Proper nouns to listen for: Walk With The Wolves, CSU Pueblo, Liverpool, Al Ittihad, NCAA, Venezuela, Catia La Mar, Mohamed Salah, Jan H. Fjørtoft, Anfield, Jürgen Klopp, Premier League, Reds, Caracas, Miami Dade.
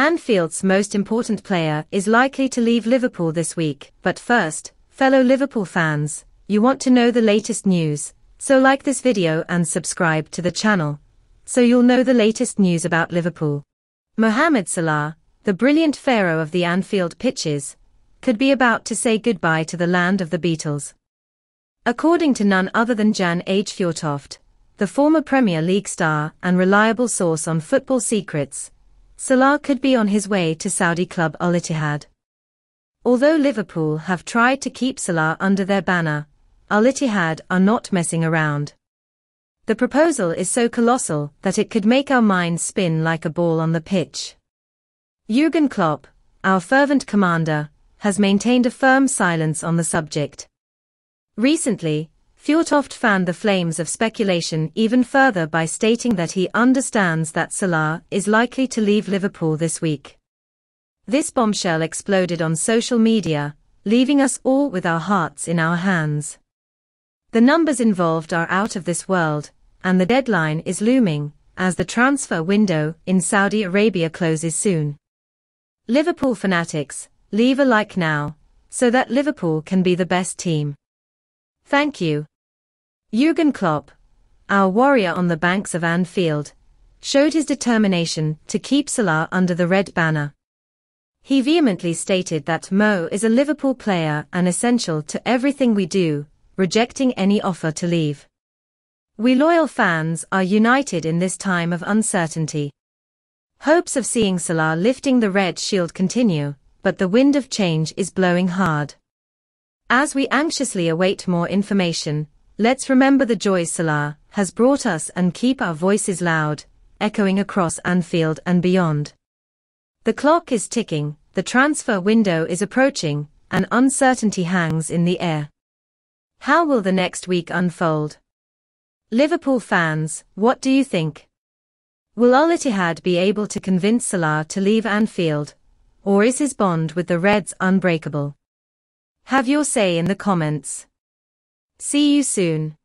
Anfield's most important player is likely to leave Liverpool this week. But first, fellow Liverpool fans, you want to know the latest news, so like this video and subscribe to the channel, so you'll know the latest news about Liverpool. Mohamed Salah, the brilliant pharaoh of the Anfield pitches, could be about to say goodbye to the land of the Beatles. According to none other than Jan H. Fjørtoft, the former Premier League star and reliable source on football secrets, Salah could be on his way to Saudi club Al Ittihad. Although Liverpool have tried to keep Salah under their banner, Al Ittihad are not messing around. The proposal is so colossal that it could make our minds spin like a ball on the pitch. Jürgen Klopp, our fervent commander, has maintained a firm silence on the subject. Recently, Fjørtoft fanned the flames of speculation even further by stating that he understands that Salah is likely to leave Liverpool this week. This bombshell exploded on social media, leaving us all with our hearts in our hands. The numbers involved are out of this world, and the deadline is looming, as the transfer window in Saudi Arabia closes soon. Liverpool fanatics, leave a like now, so that Liverpool can be the best team. Thank you. Jürgen Klopp, our warrior on the banks of Anfield, showed his determination to keep Salah under the red banner. He vehemently stated that Mo is a Liverpool player and essential to everything we do, rejecting any offer to leave. We loyal fans are united in this time of uncertainty. Hopes of seeing Salah lifting the red shield continue, but the wind of change is blowing hard. As we anxiously await more information, let's remember the joy Salah has brought us and keep our voices loud, echoing across Anfield and beyond. The clock is ticking, the transfer window is approaching, and uncertainty hangs in the air. How will the next week unfold? Liverpool fans, what do you think? Will Al Ittihad be able to convince Salah to leave Anfield, or is his bond with the Reds unbreakable? Have your say in the comments. See you soon.